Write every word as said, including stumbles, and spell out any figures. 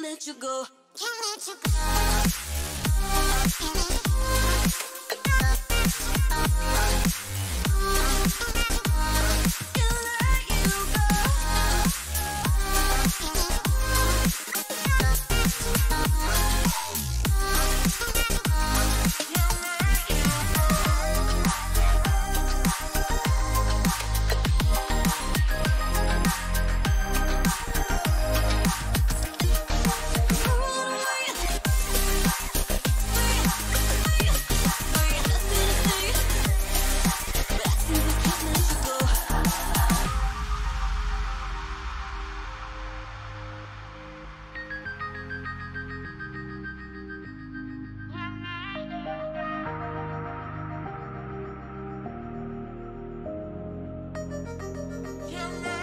Let you go, can't let you go. Can't let